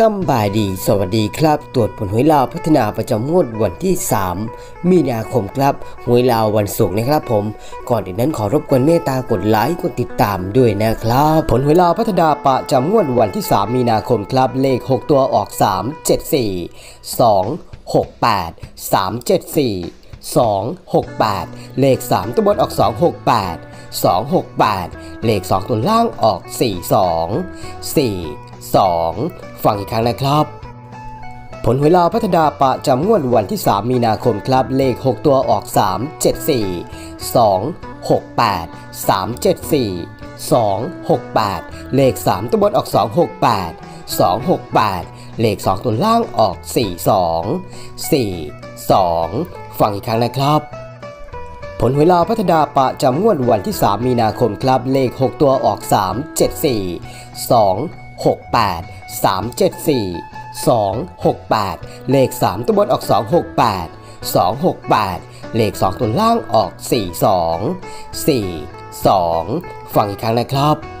สบายดีสวัสดีครับตรวจผลหวยลาวพัฒนาประจำงวดวันที่3มีนาคมครับหวยลาววันศุกร์นะครับผมก่อนอื่นนั้นขอรบกวนเมตตากดไลค์กดติดตามด้วยนะครับผลหวยลาวพัฒนาประจำงวดวันที่3มีนาคมครับเลข6ตัวออก3 7 4 2 6 8 3 7 4 2 6 8เลข3ตัวบนออก2 6 8 2 6 8เลข2ตัวล่างออก4 2 4 2ฟังอีกครั้งนะครับผลหวยลาวพัฒนาประจำงวดวันที่3มีนาคมครับเลข6ตัวออก3 7 4 2 6 8 3 7 4 2 6 8เลข3ตัวบนออก2 6 8 2 6 8เลข2ตัวล่างออก4 2 4 2ฟังอีกครั้งนะครับผลหวยลาวพัฒนาประจำงวดวันที่3มีนาคมครับเลข6ตัวออก3 7 4 2 6 8 3 7 4 2 6 8เลข3ตัวบนออก2 6 8 2 6 8เลข2ตัวล่างออก4 2 4 2ฟังอีกครั้งนะครับ